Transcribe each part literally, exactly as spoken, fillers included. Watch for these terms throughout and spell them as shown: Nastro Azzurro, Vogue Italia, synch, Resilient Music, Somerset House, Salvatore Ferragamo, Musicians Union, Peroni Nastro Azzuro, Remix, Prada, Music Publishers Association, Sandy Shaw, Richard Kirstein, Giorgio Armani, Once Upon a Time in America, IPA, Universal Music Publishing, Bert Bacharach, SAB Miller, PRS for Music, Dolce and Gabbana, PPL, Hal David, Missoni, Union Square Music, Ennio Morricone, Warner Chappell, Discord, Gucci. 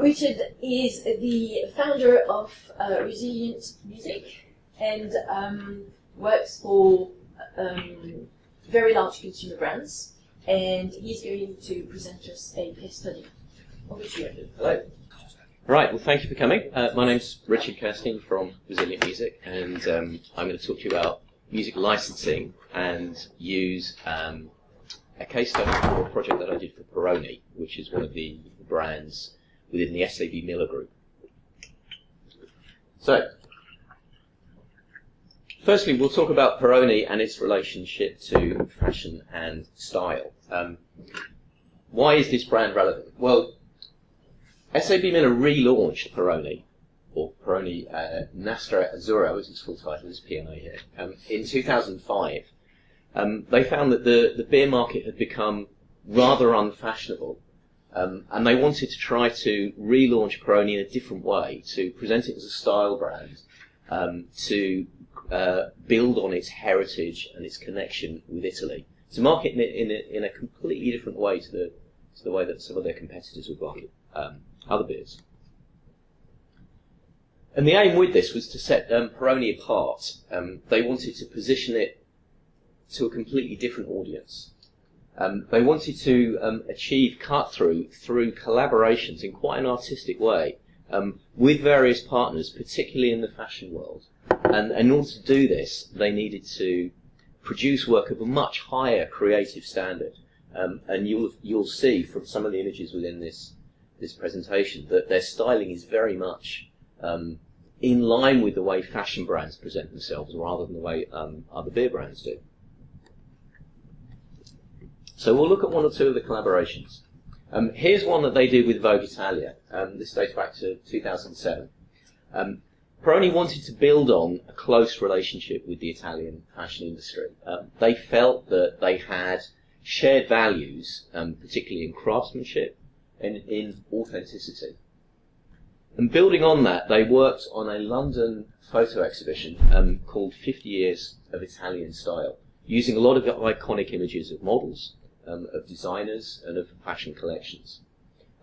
Richard is the founder of uh, Resilient Music and um, works for um, very large consumer brands, and he's going to present us a case study. Over to you. Hello. Right, well, thank you for coming. Uh, my name's Richard Kirstein from Resilient Music, and um, I'm going to talk to you about music licensing and use um, a case study for a project that I did for Peroni, which is one of the brands within the S A B Miller group. So, firstly, we'll talk about Peroni and its relationship to fashion and style. Um, why is this brand relevant? Well, S A B Miller relaunched Peroni, or Peroni uh, Nastro Azzurro, as its full title, is P and I here, um, in two thousand five. Um, they found that the, the beer market had become rather unfashionable, Um, and they wanted to try to relaunch Peroni in a different way, to present it as a style brand, um, to uh, build on its heritage and its connection with Italy, to market it in a, in a completely different way to the, to the way that some of their competitors would market um, other beers. And the aim with this was to set um, Peroni apart. Um, they wanted to position it to a completely different audience. Um, they wanted to um, achieve cut-through through collaborations in quite an artistic way um, with various partners, particularly in the fashion world. And, and in order to do this, they needed to produce work of a much higher creative standard. Um, and you'll, you'll see from some of the images within this, this presentation that their styling is very much um, in line with the way fashion brands present themselves rather than the way um, other beer brands do. So we'll look at one or two of the collaborations. Um, here's one that they did with Vogue Italia. Um, this dates back to two thousand seven. Um, Peroni wanted to build on a close relationship with the Italian fashion industry. Um, they felt that they had shared values, um, particularly in craftsmanship and in authenticity. And building on that, they worked on a London photo exhibition um, called fifty years of Italian Style, using a lot of iconic images of models, Um, of designers and of fashion collections.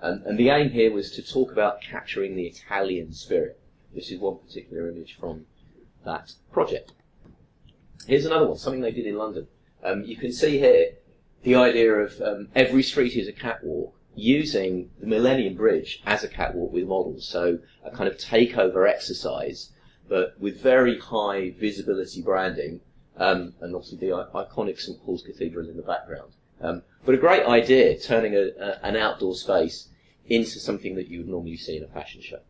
Um, and the aim here was to talk about capturing the Italian spirit. This is one particular image from that project. Here's another one, something they did in London. Um, you can see here the idea of um, every street is a catwalk, using the Millennium Bridge as a catwalk with models, so a kind of takeover exercise, but with very high visibility branding, um, and obviously the iconic Saint Paul's Cathedral in the background. Um, but a great idea, turning a, a, an outdoor space into something that you would normally see in a fashion show.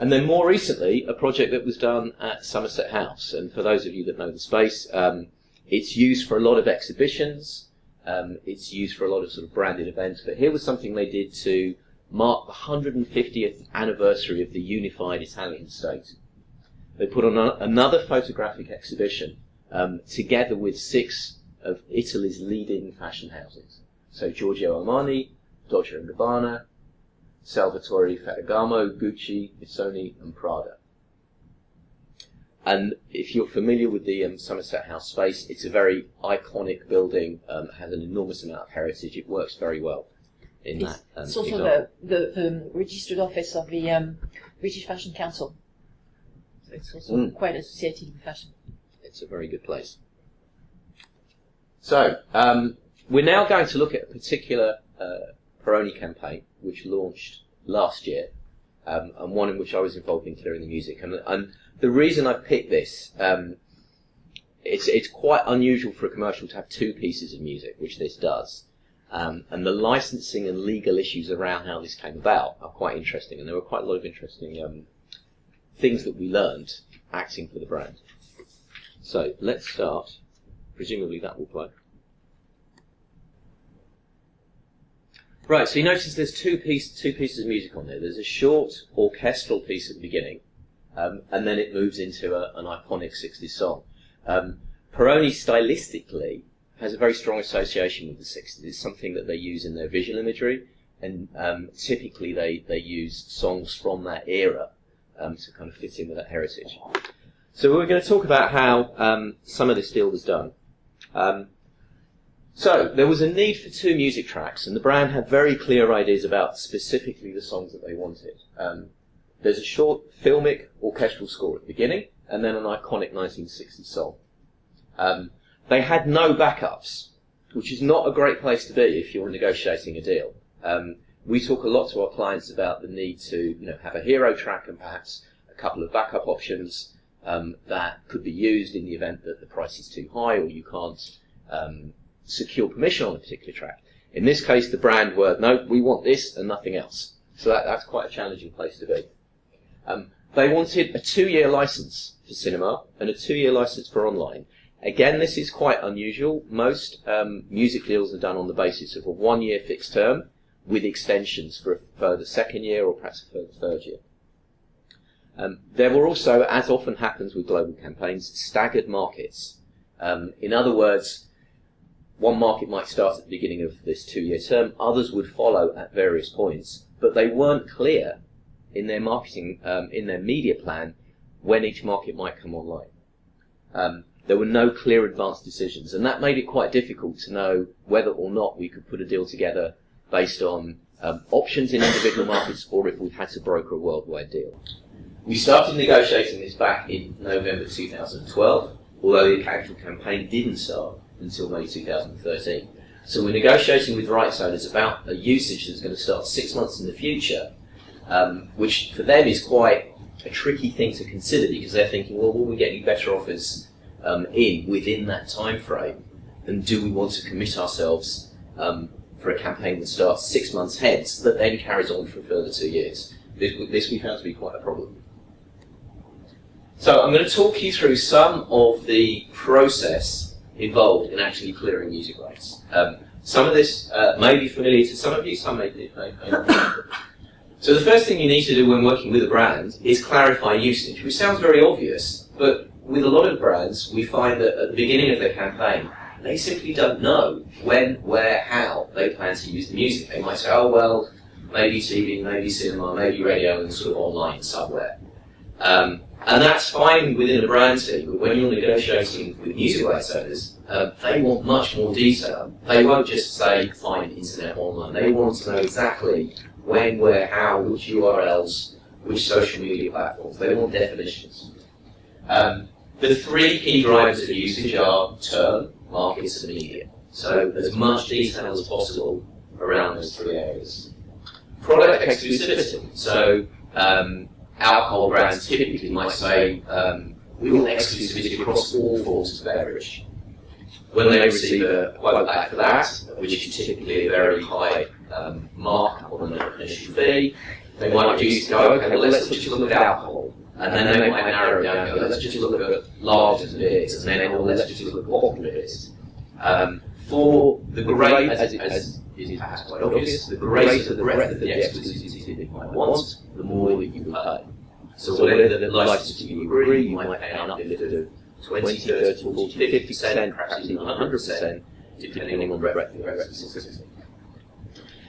And then more recently, a project that was done at Somerset House. And for those of you that know the space, um, it's used for a lot of exhibitions. Um, it's used for a lot of sort of branded events. But here was something they did to mark the one hundred fiftieth anniversary of the unified Italian state. They put on a, another photographic exhibition um, together with six of Italy's leading fashion houses. So Giorgio Armani, Dolce and Gabbana, Salvatore Ferragamo, Gucci, Missoni and Prada. And if you're familiar with the um, Somerset House space, it's a very iconic building, um, has an enormous amount of heritage. It works very well in it's, that um, It's also the, the, the registered office of the um, British Fashion Council. So it's also mm. quite associated with fashion. It's a very good place. So, um, we're now going to look at a particular uh, Peroni campaign which launched last year, um, and one in which I was involved in clearing the music. And, and the reason I picked this, um, it's, it's quite unusual for a commercial to have two pieces of music, which this does. Um, and the licensing and legal issues around how this came about are quite interesting, and there were quite a lot of interesting um, things that we learned acting for the brand. So, let's start. Presumably that will play. Right, so you notice there's two, piece, two pieces of music on there. There's a short orchestral piece at the beginning, um, and then it moves into a, an iconic sixties song. Um, Peroni stylistically has a very strong association with the sixties. It's something that they use in their visual imagery, and um, typically they, they use songs from that era um, to kind of fit in with that heritage. So we're going to talk about how um, some of this deal was done. Um, So there was a need for two music tracks, and the brand had very clear ideas about specifically the songs that they wanted. Um, there's a short filmic orchestral score at the beginning, and then an iconic nineteen sixties song. Um, they had no backups, which is not a great place to be if you're negotiating a deal. Um, we talk a lot to our clients about the need to, you know, have a hero track and perhaps a couple of backup options um, that could be used in the event that the price is too high or you can't um, secure permission on a particular track. In this case, the brand were, no, we want this and nothing else. So that, that's quite a challenging place to be. Um, they wanted a two-year license for cinema and a two-year license for online. Again, this is quite unusual. Most um, music deals are done on the basis of a one-year fixed term with extensions for a further second year or perhaps a further third year. Um, there were also, as often happens with global campaigns, staggered markets. Um, in other words, one market might start at the beginning of this two-year term, others would follow at various points, but they weren't clear in their marketing, um, in their media plan, when each market might come online. Um, There were no clear advanced decisions, and that made it quite difficult to know whether or not we could put a deal together based on um, options in individual markets or if we had to broker a worldwide deal. We started negotiating this back in November two thousand twelve, although the actual campaign didn't start until May two thousand thirteen. So we're negotiating with rights owners about a usage that's going to start six months in the future, um, which for them is quite a tricky thing to consider because they're thinking, well, will we get any better offers Um, in within that time frame, and do we want to commit ourselves um, for a campaign that starts six months hence that then carries on for a further two years? This, this we found to be quite a problem. So I'm going to talk you through some of the process involved in actually clearing music rights. Um, some of this uh, may be familiar to some of you, some may, may, may not. So the first thing you need to do when working with a brand is clarify usage, which sounds very obvious, but with a lot of brands, we find that at the beginning of their campaign, they simply don't know when, where, how they plan to use the music. They might say, oh, well, maybe T V, maybe cinema, maybe radio, and sort of online somewhere. Um, and that's fine within a brand team, but when you're negotiating with music rights owners, uh, they want much more detail. They won't just say, find internet online. They want to know exactly when, where, how, which U R Ls, which social media platforms. They want definitions. Um, the three key drivers of usage are term, markets, and media. So as much detail as possible around those three areas. Product exclusivity. So um, alcohol brands typically might say, um, we want exclusivity across all forms of beverage. When they receive a quote back for that, which is typically a very high um, mark on an initial fee, they might choose to go, okay, well, let's just look at alcohol. And then, and then they, they might narrow it down and go, let's just look at large beers, and then, or let's just look at bottled beers. Um, for the greater, as, it, as is perhaps quite obvious, the greater the breadth of the exclusivity that you might want, the more that you will pay. So whatever the license you agree, you might pay an uplift of twenty, thirty, forty, fifty percent, perhaps even one hundred percent, depending on the breadth of the exclusivity.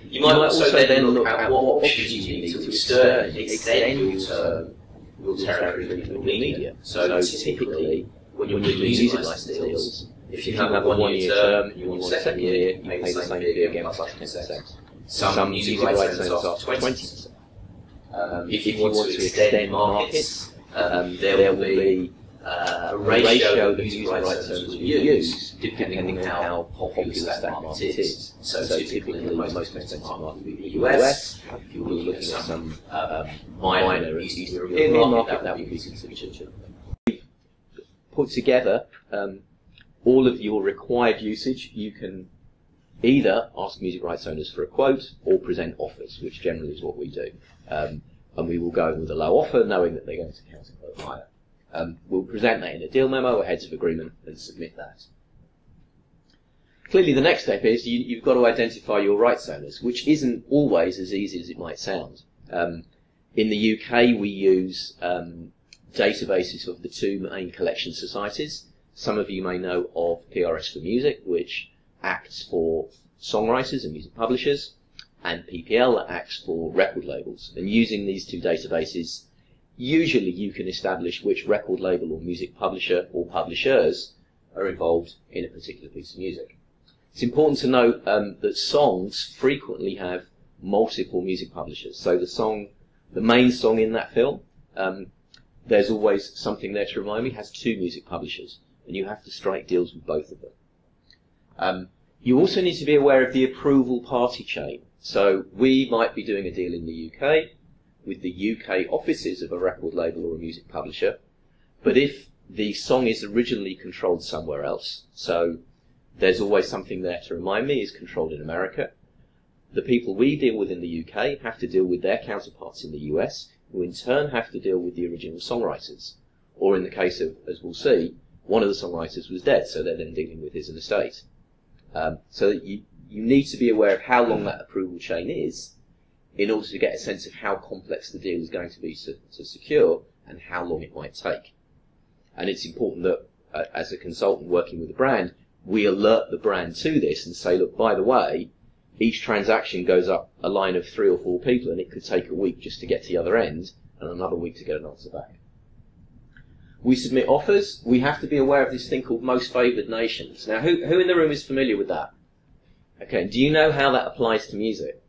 You might also then look at what options you need to extend, extend your term, your territory that you media. So, so typically, when you're doing music license deals, if you have a one-year term and you want a second year, you pay the same fee again plus ten percent. Some music license are twenty percent. Um, if you want to extend markets, um, there will be uh, a ratio of music rights terms will use, depending on how popular that market is. So, so typically in the most expensive market would be the U S. If you were looking at some uh, minor East European market, that would be considered. We've put together um, all of your required usage. You can either ask music rights owners for a quote or present offers, which generally is what we do. Um, and we will go with a low offer, knowing that they're going to counter quote higher. Um, we'll present that in a deal memo or heads of agreement and submit that. Clearly the next step is you, you've got to identify your rights owners, which isn't always as easy as it might sound. Um, in the U K we use um, databases of the two main collection societies. Some of you may know of P R S for Music, which acts for songwriters and music publishers, and P P L that acts for record labels. And using these two databases, usually you can establish which record label or music publisher or publishers are involved in a particular piece of music. It's important to note um, that songs frequently have multiple music publishers. So the song, the main song in that film, um, There's Always Something There to Remind Me, has two music publishers, and you have to strike deals with both of them. Um, you also need to be aware of the approval party chain. So we might be doing a deal in the U K with the U K offices of a record label or a music publisher, but if the song is originally controlled somewhere else, so There's Always Something There to Remind Me is controlled in America, the people we deal with in the U K have to deal with their counterparts in the U S, who in turn have to deal with the original songwriters. Or in the case of, as we'll see, one of the songwriters was dead, so they're then dealing with his estate. Um, so that you, you need to be aware of how long that approval chain is in order to get a sense of how complex the deal is going to be to, to secure and how long it might take. And it's important that, uh, as a consultant working with a brand, we alert the brand to this and say, look, by the way, each transaction goes up a line of three or four people, and it could take a week just to get to the other end and another week to get an answer back. We submit offers. We have to be aware of this thing called most favoured nations. Now, who, who in the room is familiar with that? Okay, do you know how that applies to music?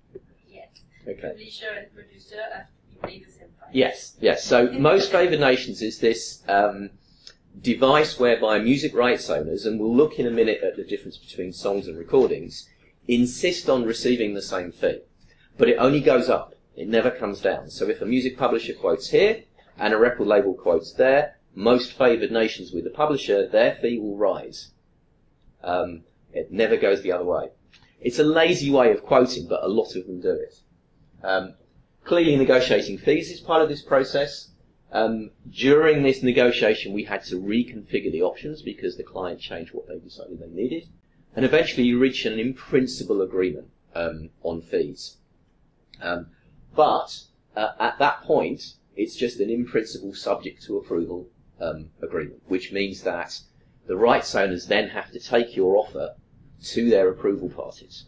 Yes. Okay. Publisher and producer have to pay the same price. Yes, yes. So most favoured nations is this um, device whereby music rights owners, and we'll look in a minute at the difference between songs and recordings, insist on receiving the same fee, but it only goes up, it never comes down. So if a music publisher quotes here and a record label quotes there, most favoured nations with the publisher, their fee will rise. Um, it never goes the other way. It's a lazy way of quoting, but a lot of them do it. Um, clearly negotiating fees is part of this process. Um, during this negotiation we had to reconfigure the options because the client changed what they decided they needed. And eventually you reach an in-principle agreement um, on fees. Um, but uh, at that point, it's just an in-principle subject to approval um, agreement, which means that the rights owners then have to take your offer to their approval parties,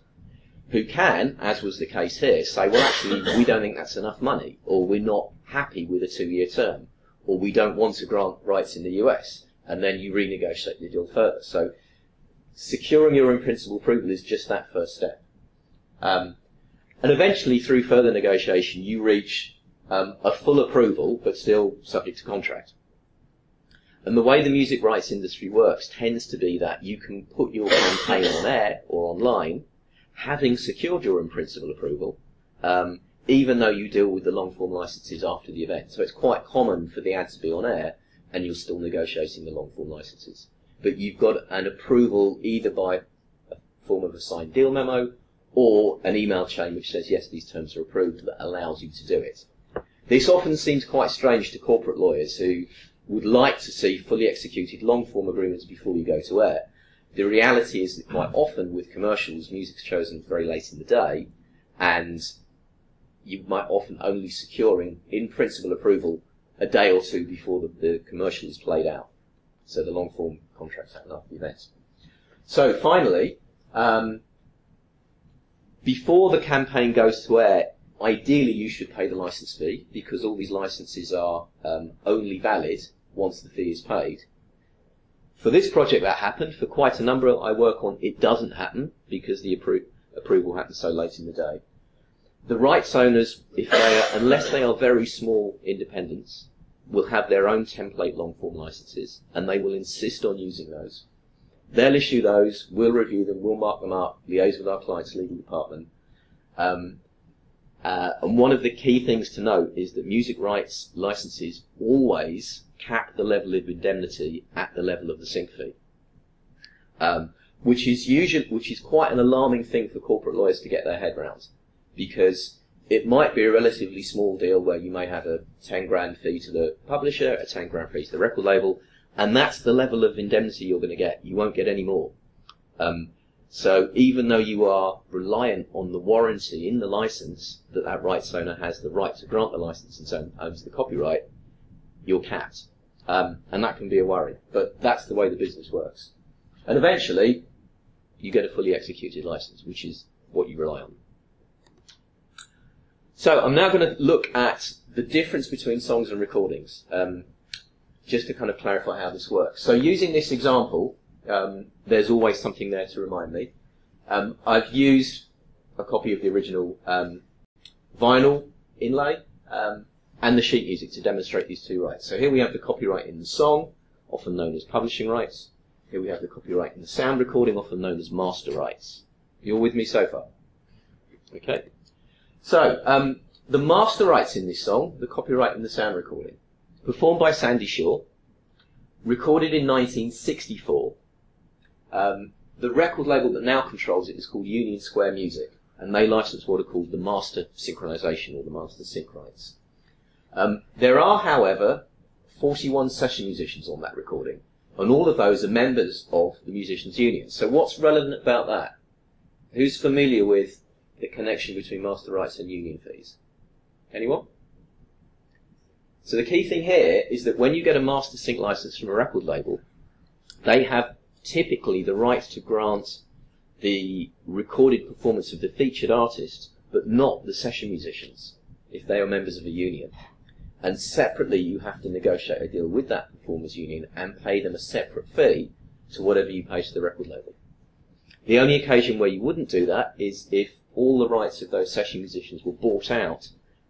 who can, as was the case here, say, well, actually, we don't think that's enough money, or we're not happy with a two-year term, or we don't want to grant rights in the U S, and then you renegotiate the deal further. So securing your in-principle approval is just that first step. Um, and eventually, through further negotiation, you reach um, a full approval, but still subject to contract. And the way the music rights industry works tends to be that you can put your campaign on air or online, having secured your in-principle approval, um, even though you deal with the long-form licenses after the event. So it's quite common for the ad to be on air, and you're still negotiating the long-form licenses. But you've got an approval either by a form of a signed deal memo or an email chain which says, yes, these terms are approved, that allows you to do it. This often seems quite strange to corporate lawyers who would like to see fully executed long-form agreements before you go to air. The reality is that quite often with commercials, music's chosen very late in the day, and you might often only securing in-principle approval a day or two before the, the commercial is played out. So the long-form contracts happen after the event. So finally, um, before the campaign goes to air, ideally you should pay the license fee because all these licenses are um, only valid once the fee is paid. For this project that happened, for quite a number I work on, it doesn't happen because the appro approval happens so late in the day. The rights owners, if they are, unless they are very small independents, will have their own template long-form licenses, and they will insist on using those. They'll issue those, we'll review them, we'll mark them up, liaise with our client's legal department. Um, uh, and one of the key things to note is that music rights licenses always cap the level of indemnity at the level of the sync fee, um, which is usually, which is quite an alarming thing for corporate lawyers to get their head around, because it might be a relatively small deal where you may have a ten grand fee to the publisher, a ten grand fee to the record label, and that's the level of indemnity you're going to get. You won't get any more. Um, so even though you are reliant on the warranty in the license that that rights owner has the right to grant the license and so owns the copyright, you're capped. Um, and that can be a worry. But that's the way the business works. And eventually, you get a fully executed license, which is what you rely on. So I'm now going to look at the difference between songs and recordings, um, just to kind of clarify how this works. So using this example, um, There's Always Something There to Remind Me, Um, I've used a copy of the original um, vinyl inlay um, and the sheet music to demonstrate these two rights. So here we have the copyright in the song, often known as publishing rights. Here we have the copyright in the sound recording, often known as master rights. You're with me so far? Okay. So, um, the master rights in this song, the copyright in the sound recording, performed by Sandy Shaw, recorded in nineteen sixty-four. Um, the record label that now controls it is called Union Square Music, and they license what are called the master synchronization or the master sync rights. Um, there are, however, forty-one session musicians on that recording, and all of those are members of the Musicians Union. So what's relevant about that? Who's familiar with the connection between master rights and union fees? Anyone? So the key thing here is that when you get a master sync license from a record label, they have typically the right to grant the recorded performance of the featured artist, but not the session musicians, if they are members of a union. And separately, you have to negotiate a deal with that performers union and pay them a separate fee to whatever you pay to the record label. The only occasion where you wouldn't do that is if all the rights of those session musicians were bought out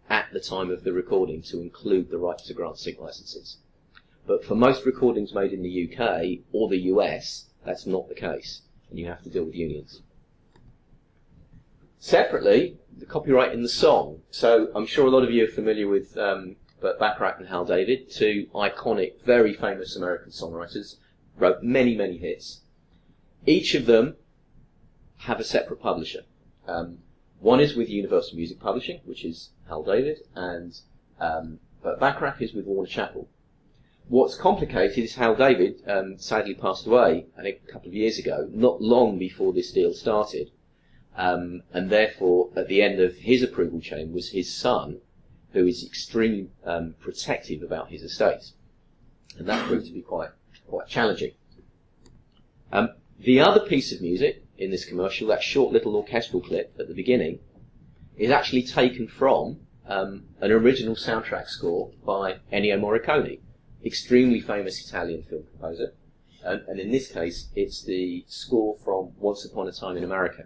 at the time of the recording to include the right to grant sync licenses. But for most recordings made in the U K or the U S, that's not the case, and you have to deal with unions. Separately, the copyright in the song. So I'm sure a lot of you are familiar with um, Bert Bacharach and Hal David, two iconic, very famous American songwriters, wrote many, many hits. Each of them have a separate publisher. Um, one is with Universal Music Publishing, which is Hal David, and um, Bert Bacharach is with Warner Chappell. What's complicated is Hal David um, sadly passed away, I think, a couple of years ago, not long before this deal started. Um, and therefore, at the end of his approval chain was his son, who is extremely um, protective about his estate. And that proved to be quite, quite challenging. Um, the other piece of music in this commercial, that short little orchestral clip at the beginning, is actually taken from um, an original soundtrack score by Ennio Morricone, extremely famous Italian film composer, and, and in this case it's the score from Once Upon a Time in America.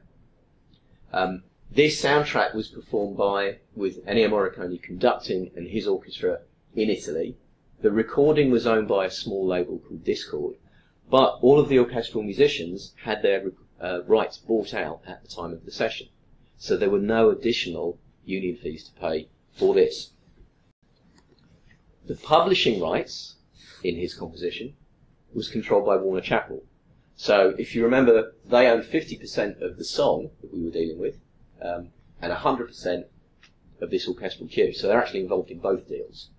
Um, this soundtrack was performed by, with Ennio Morricone conducting and his orchestra in Italy. The recording was owned by a small label called Discord, but all of the orchestral musicians had their uh, rights bought out at the time of the session, so there were no additional union fees to pay for this. The publishing rights in his composition was controlled by Warner Chappell. So if you remember, they owned fifty percent of the song that we were dealing with, um, and one hundred percent of this orchestral cue. So they're actually involved in both deals.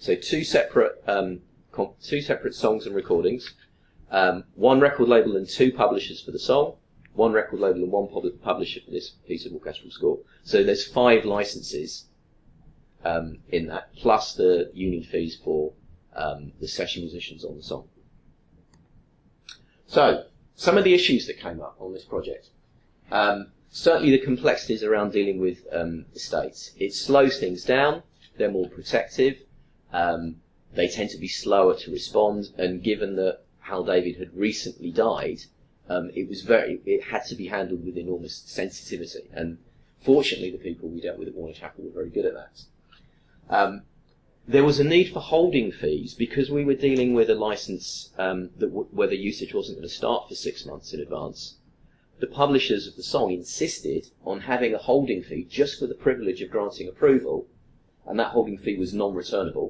So two separate, um, two separate songs and recordings, um, one record label and two publishers for the song, one record label and one pub publisher for this piece of orchestral score. So there's five licenses Um, in that, plus the union fees for um, the session musicians on the song. So, some of the issues that came up on this project. Um, certainly the complexities around dealing with um, estates. It slows things down, they're more protective, um, they tend to be slower to respond, and given that Hal David had recently died, um, it was very, it had to be handled with enormous sensitivity, and fortunately the people we dealt with at Warner Chappell were very good at that. Um, there was a need for holding fees because we were dealing with a license um, that w where the usage wasn't going to start for six months in advance. The publishers of the song insisted on having a holding fee just for the privilege of granting approval, and that holding fee was non-returnable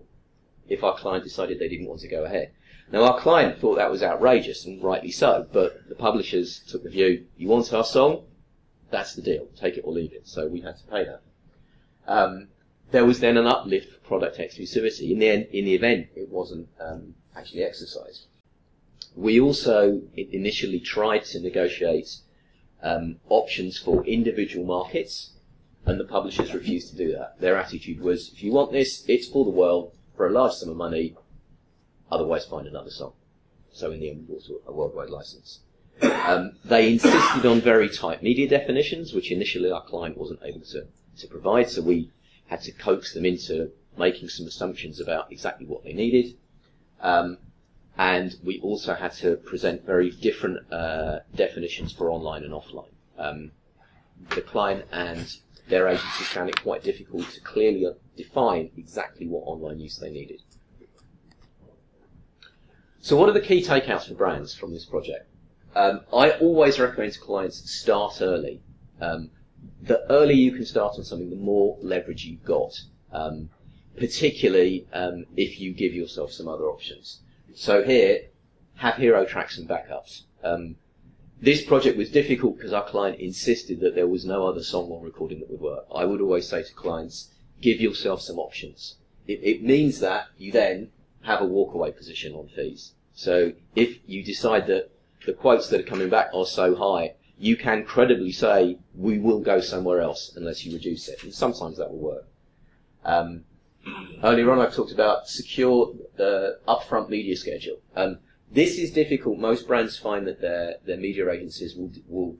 if our client decided they didn't want to go ahead. Now our client thought that was outrageous, and rightly so, but the publishers took the view, you want our song? That's the deal, take it or leave it, so we had to pay that. Um, There was then an uplift for product exclusivity. In the end, in the event, it wasn't um, actually exercised. We also initially tried to negotiate um, options for individual markets, and the publishers refused to do that. Their attitude was, if you want this, it's for the world, for a large sum of money, otherwise find another song. So in the end, we bought a worldwide license. Um, they insisted on very tight media definitions, which initially our client wasn't able to, to provide, so we had to coax them into making some assumptions about exactly what they needed. Um, and we also had to present very different uh, definitions for online and offline. um, the client and their agencies found it quite difficult to clearly define exactly what online use they needed. So what are the key takeouts for brands from this project? Um, I always recommend to clients start early. Um, the earlier you can start on something, the more leverage you've got, um, particularly um, if you give yourself some other options. So here, have hero tracks and backups. Um, This project was difficult because our client insisted that there was no other song or recording that would work. I would always say to clients, give yourself some options. It, it means that you then have a walkaway position on fees. So if you decide that the quotes that are coming back are so high, you can credibly say, we will go somewhere else unless you reduce it. And sometimes that will work. Um, earlier on, I've talked about secure the upfront media schedule. Um, This is difficult. Most brands find that their, their media agencies will, will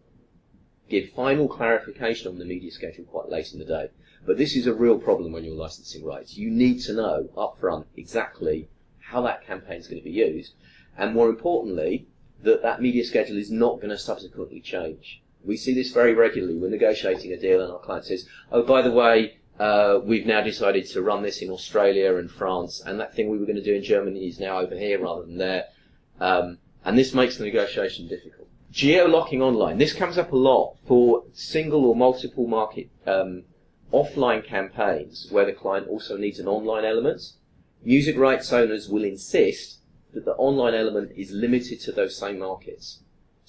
give final clarification on the media schedule quite late in the day. But this is a real problem when you're licensing rights. You need to know upfront exactly how that campaign is going to be used. And more importantly, that that media schedule is not going to subsequently change. We see this very regularly. We're negotiating a deal and our client says, oh, by the way, Uh, we've now decided to run this in Australia and France, and that thing we were going to do in Germany is now over here rather than there. Um, and this makes the negotiation difficult. Geo-locking online. This comes up a lot for single or multiple market um, offline campaigns where the client also needs an online element. Music rights owners will insist that the online element is limited to those same markets.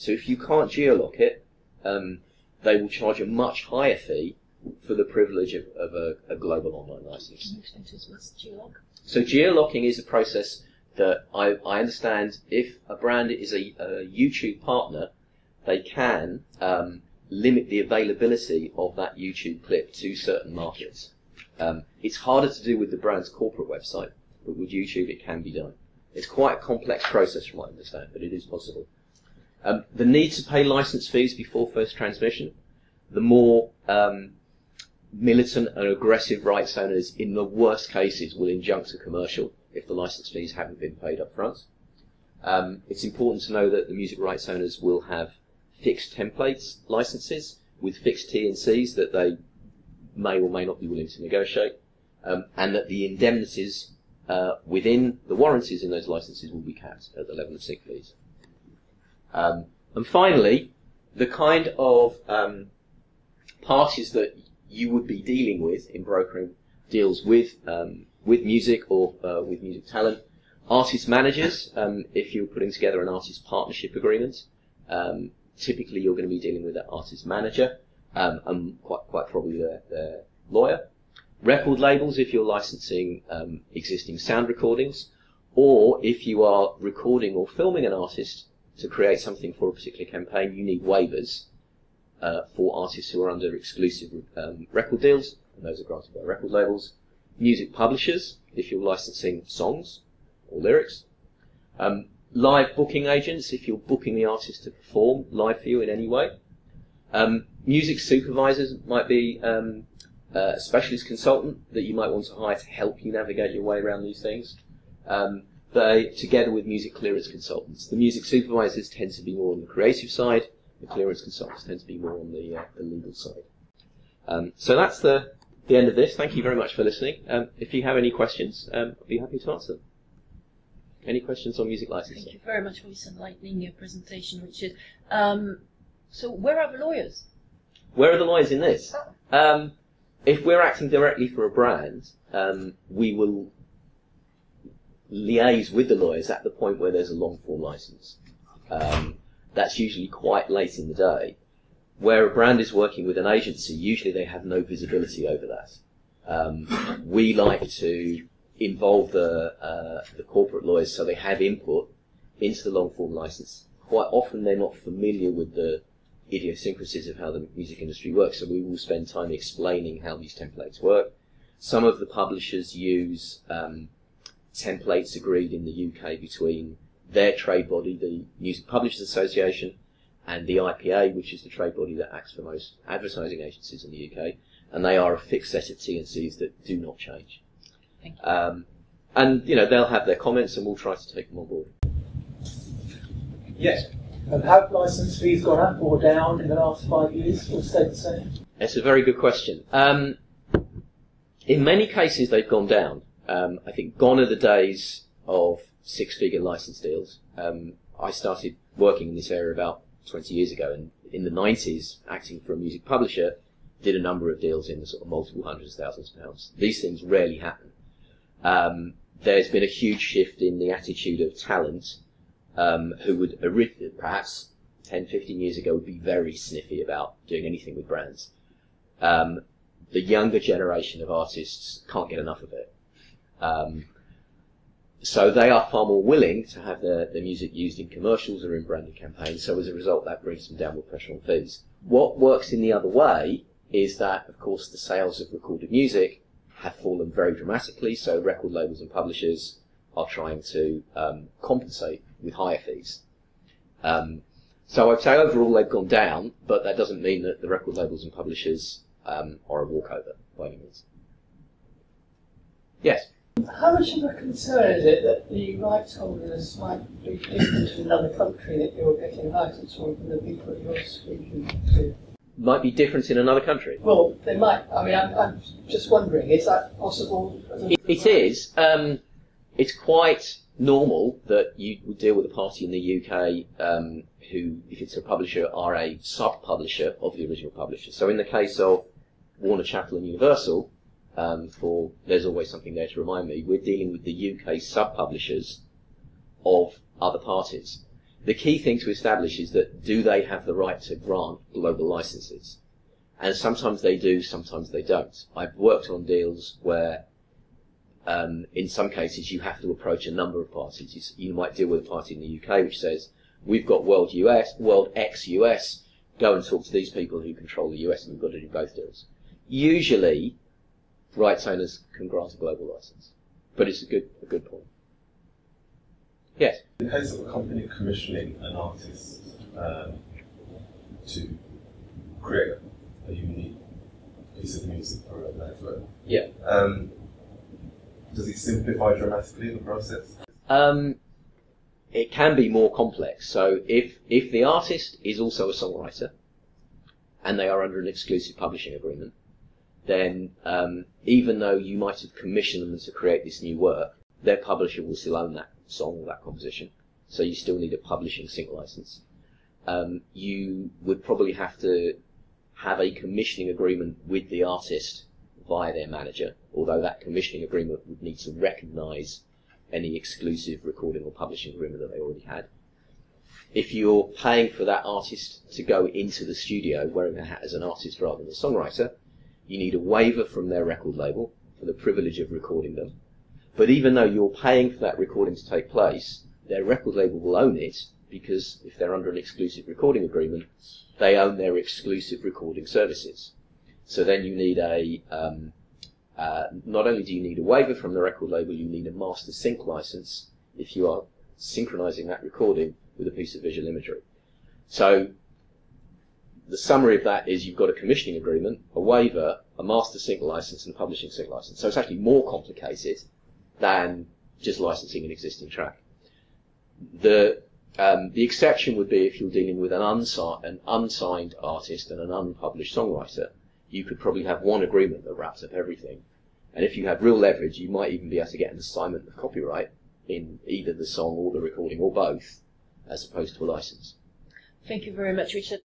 So if you can't geo-lock it, um, they will charge a much higher fee for the privilege of, of a, a global online license. So geo-locking is a process that I, I understand if a brand is a, a YouTube partner, they can um, limit the availability of that YouTube clip to certain markets. Um, it's harder to do with the brand's corporate website, but with YouTube it can be done. It's quite a complex process from what I understand, but it is possible. Um, the need to pay license fees before first transmission. The more um, militant and aggressive rights owners, in the worst cases, will injunct a commercial if the license fees haven't been paid up front. Um, it's important to know that the music rights owners will have fixed templates licenses with fixed T and Cs that they may or may not be willing to negotiate, um, and that the indemnities uh, within the warranties in those licenses will be capped at the level of sig fees. Um, and finally, the kind of um, parties that you would be dealing with in brokering deals with um, with music or uh, with music talent, artist managers. Um, if you're putting together an artist partnership agreement, um, typically you're going to be dealing with that artist manager um, and quite quite probably their, their lawyer. Record labels, if you're licensing um, existing sound recordings, or if you are recording or filming an artist to create something for a particular campaign, you need waivers uh, for artists who are under exclusive um, record deals, and those are granted by record labels. Music publishers, if you're licensing songs or lyrics. Um, live booking agents, if you're booking the artist to perform live for you in any way. Um, music supervisors might be um, a specialist consultant that you might want to hire to help you navigate your way around these things. Um, they, together with music clearance consultants. The music supervisors tend to be more on the creative side, the clearance consultants tend to be more on the, uh, the legal side. Um, so that's the the end of this. Thank you very much for listening. Um, if you have any questions, um, I'll be happy to answer them. Any questions on music licensing? Thank you very much for this enlightening presentation, Richard. Um, so where are the lawyers? Where are the lawyers in this? Um, if we're acting directly for a brand, um, we will liaise with the lawyers at the point where there's a long-form license. Um, that's usually quite late in the day. Where a brand is working with an agency, usually they have no visibility over that. Um, we like to involve the, uh, the corporate lawyers so they have input into the long-form license. Quite often they're not familiar with the idiosyncrasies of how the music industry works, so we will spend time explaining how these templates work. Some of the publishers use um, templates agreed in the U K between their trade body, the Music Publishers Association, and the I P A, which is the trade body that acts for most advertising agencies in the U K, and they are a fixed set of T and Cs that do not change. Thank you. Um, and you know, they'll have their comments, and we'll try to take them on board. Yes. And have license fees gone up or down in the last five years or stayed the same? That's a very good question. Um, in many cases, they've gone down. Um, I think gone are the days of six-figure license deals. Um, I started working in this area about twenty years ago, and in the nineties, acting for a music publisher, did a number of deals in the sort of multiple hundreds of thousands of pounds. These things rarely happen. Um, there's been a huge shift in the attitude of talent, um, who would perhaps ten, fifteen years ago would be very sniffy about doing anything with brands. Um, the younger generation of artists can't get enough of it. Um, so they are far more willing to have their, their music used in commercials or in branded campaigns, so as a result that brings some downward pressure on fees. What works in the other way is that, of course, the sales of recorded music have fallen very dramatically, so record labels and publishers are trying to um, compensate with higher fees. Um, so I'd say overall they've gone down, but that doesn't mean that the record labels and publishers um, are a walkover by any means. Yes? How much of a concern is it that the rights holders might be different in another country that you're getting a license from from the people you're speaking to? Might be different in another country? Well, they might. I mean, I'm, I'm just wondering, is that possible? It, it is. Um, it's quite normal that you would deal with a party in the U K um, who, if it's a publisher, are a sub-publisher of the original publisher. So in the case of Warner Chappell and Universal, um, for There's Always Something There to Remind Me, we're dealing with the U K sub-publishers of other parties. The key thing to establish is that do they have the right to grant global licenses? And sometimes they do, sometimes they don't. I've worked on deals where, um, in some cases, you have to approach a number of parties. You, you might deal with a party in the U K which says, we've got World U S, World ex U S, go and talk to these people who control the U S, and you've got to do both deals. Usually, rights owners can grant a global license. But it's a good, a good point. Yes. In case of a company commissioning an artist um, to create a unique piece of music for a network, yeah. Um, does it simplify dramatically the process? Um, it can be more complex. So if if the artist is also a songwriter and they are under an exclusive publishing agreement, then um, even though you might have commissioned them to create this new work, their publisher will still own that song or that composition, so you still need a publishing sync license. Um, you would probably have to have a commissioning agreement with the artist via their manager, although that commissioning agreement would need to recognise any exclusive recording or publishing agreement that they already had. If you're paying for that artist to go into the studio wearing a hat as an artist rather than a songwriter, you need a waiver from their record label for the privilege of recording them. But even though you're paying for that recording to take place, their record label will own it, because if they're under an exclusive recording agreement, they own their exclusive recording services. So then you need a, um, uh, not only do you need a waiver from the record label, you need a master sync license if you are synchronizing that recording with a piece of visual imagery. So the summary of that is you've got a commissioning agreement, a waiver, a master sync license, and a publishing sync license. So it's actually more complicated than just licensing an existing track. The um, the exception would be if you're dealing with an, unsi an unsigned artist and an unpublished songwriter, you could probably have one agreement that wraps up everything. And if you have real leverage, you might even be able to get an assignment of copyright in either the song or the recording or both, as opposed to a license. Thank you very much, Richard.